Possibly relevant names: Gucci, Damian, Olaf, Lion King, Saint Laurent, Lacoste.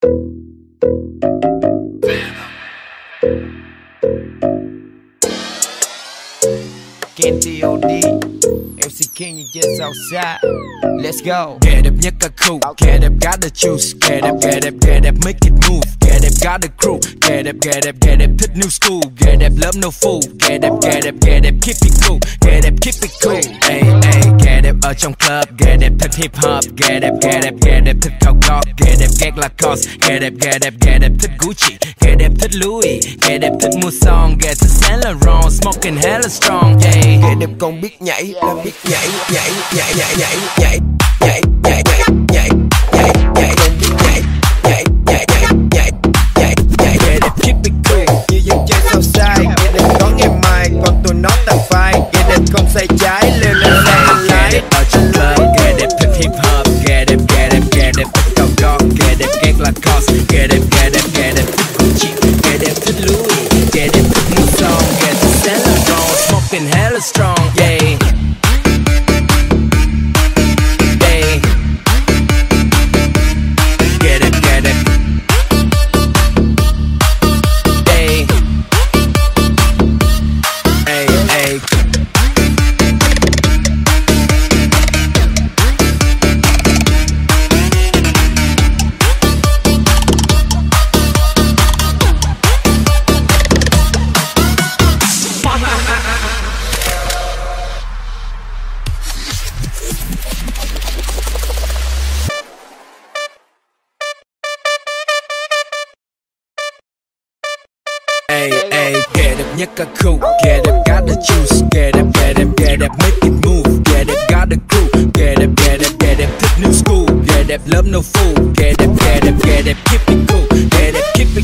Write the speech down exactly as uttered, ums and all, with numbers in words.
K T O D, M C King, you're just outside. Let's go. Get up, nyaka cool. Get up, gotta choose. Get up, get up, get up, make it move. Get up, got a crew. Get up, get up, get up, put new school. Get up, love no fool. Get up, get up, get up, keep it cool. Get up, keep it cool. Hey, hey, get up, ở trong club. Get up, put hip hop. Get up, get up, get up, put cao gót. Get up, get Lacoste. Get up, get up, get up, put Gucci. Get up, put Louis. Get up, put Mousson. Get up, Saint Laurent. Smoking hella strong. Hey. Get up, con biết nhảy, là biết nhảy, nhảy, nhảy, nhảy, nhảy, nhảy, nhảy, nhảy, nhảy, nhảy, nhảy, con biết nhảy, nhảy, nhảy, nhảy, nhảy, nhảy. Get up, keep it cool, như dân chơi outside. Get up, có ngày mai, còn tụi nó tàn phai. Get up, không sai trái, lêu lêu lêu lái. Get up, ở trong club, get up, thích hip hop. Get up, get up, get up, thích cao gót. Get up, get Lacoste. Get up, get up, get up, thích Gucci. Get up, thích Louis. Get up, thích Mousson. Get up, Saint Laurent. Smoking hella strong. Get up, nyaka cool. Get up, gotta choose. Get up, get up, get up, make it move. Get up, gotta cool. Get up, get up, get up, put new school. Get up, love no fool. Get up, get up, get up, keep it cool. Get up, keep it cool.